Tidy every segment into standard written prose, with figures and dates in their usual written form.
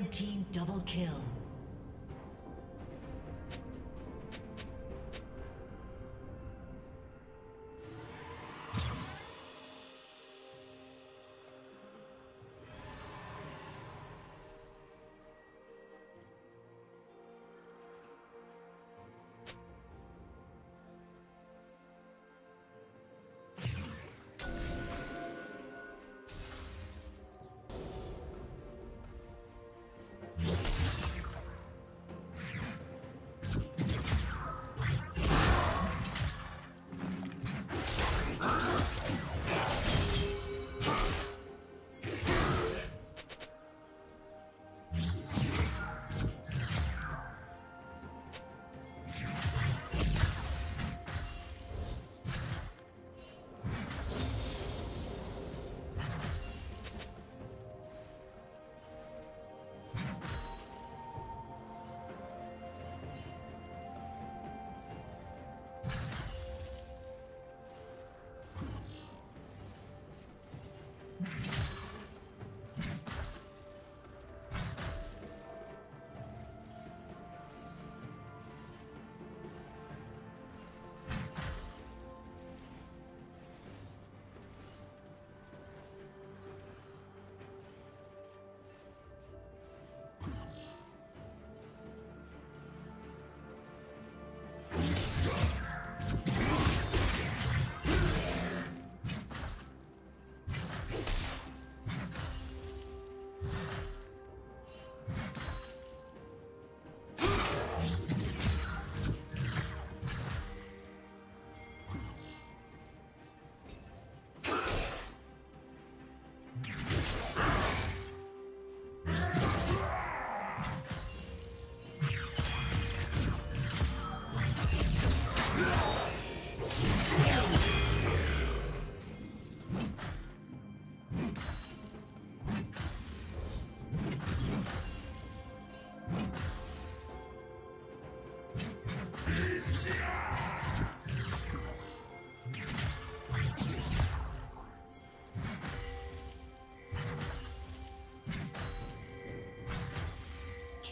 Red team double kill.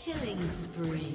Killing spree.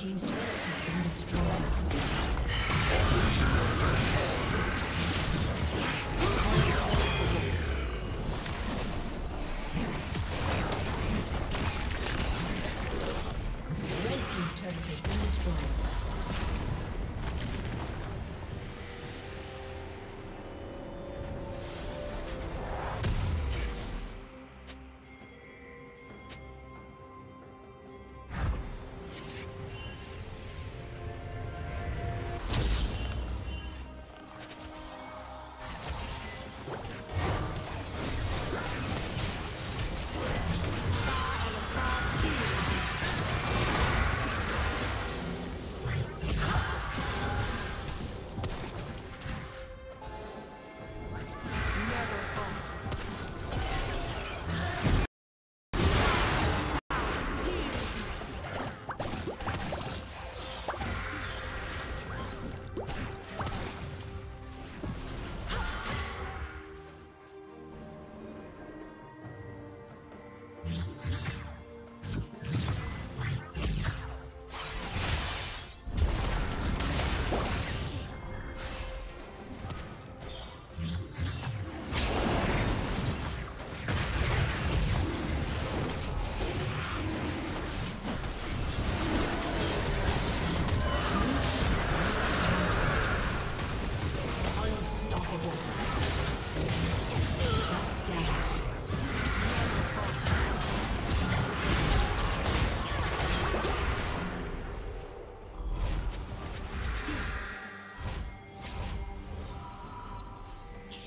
team's turret has been destroyed. Red team's turret has been destroyed.